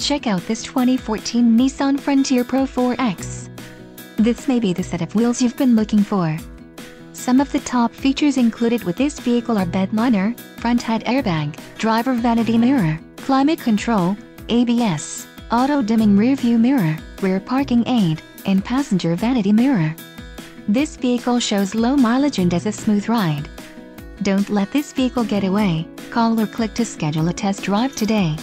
Check out this 2014 Nissan Frontier Pro 4X. This may be the set of wheels you've been looking for. Some of the top features included with this vehicle are bed liner, front head airbag, driver vanity mirror, climate control, ABS, auto-dimming rearview mirror, rear parking aid, and passenger vanity mirror. This vehicle shows low mileage and has a smooth ride. Don't let this vehicle get away. Call or click to schedule a test drive today.